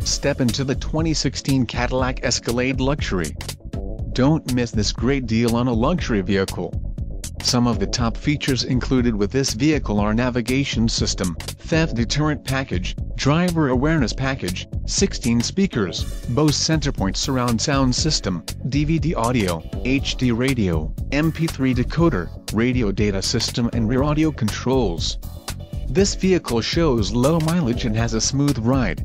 Step into the 2016 Cadillac Escalade Luxury. Don't miss this great deal on a luxury vehicle. Some of the top features included with this vehicle are navigation system, theft deterrent package, driver awareness package, 16 speakers, Bose Centerpoint surround sound system, DVD audio, HD radio, MP3 decoder, radio data system and rear audio controls. This vehicle shows low mileage and has a smooth ride.